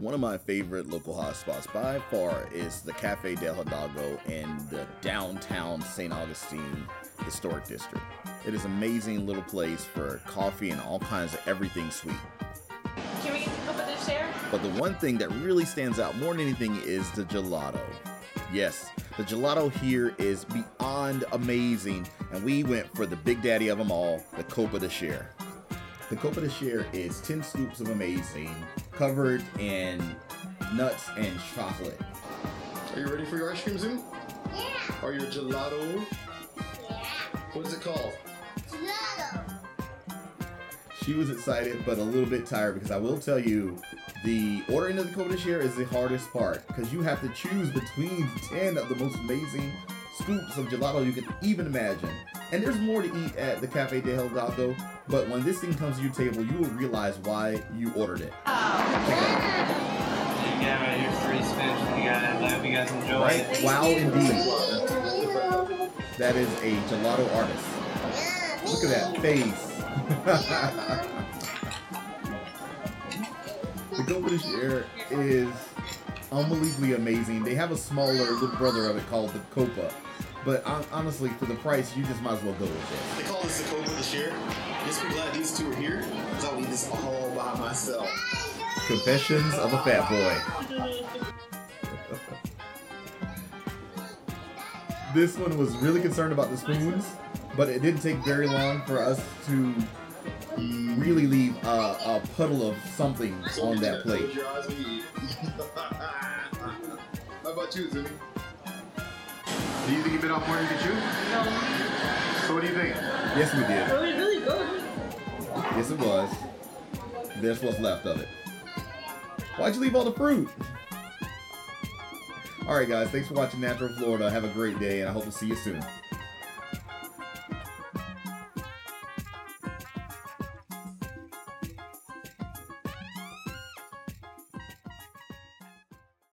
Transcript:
One of my favorite local hotspots by far is the Cafe De Hidalgo in the downtown St. Augustine Historic District. It is an amazing little place for coffee and all kinds of everything sweet. Can we get the Copa De Share? But the one thing that really stands out more than anything is the gelato. Yes, the gelato here is beyond amazing, and we went for the big daddy of them all, the Copa De Share. The Copa de Share is 10 scoops of amazing, covered in nuts and chocolate. Are you ready for your ice cream, Zinni? Yeah. Or your gelato? Yeah. What is it called? Gelato. She was excited, but a little bit tired, because I will tell you, the ordering of the Copa de Share is the hardest part, because you have to choose between 10 of the most amazing scoops of gelato you can even imagine. And there's more to eat at the Cafe de Hidalgo, but when this thing comes to your table, you will realize why you ordered it. Check it out. Yeah, right, your free spinach for you guys. I hope you guys enjoy it. Wow, indeed. That is a gelato artist. Yeah, look at that face. The Copa de Share is unbelievably amazing. They have a smaller little brother of it called the Copa. But honestly, for the price, you just might as well go with this. They call this the Copa de Share. Just be glad these two are here, because I'll eat this all by myself. Confessions of a Fat Boy. This one was really concerned about the spoons, but it didn't take very long for us to really leave a puddle of something on that plate. Close your eyes when you eat. How about you, Zinni? Do you think you bit off more than you could chew? No. So what do you think? Yes, we did. It was really good. Yes, it was. That's what's left of it. Why'd you leave all the fruit? All right, guys. Thanks for watching Natural Florida. Have a great day, and I hope to see you soon.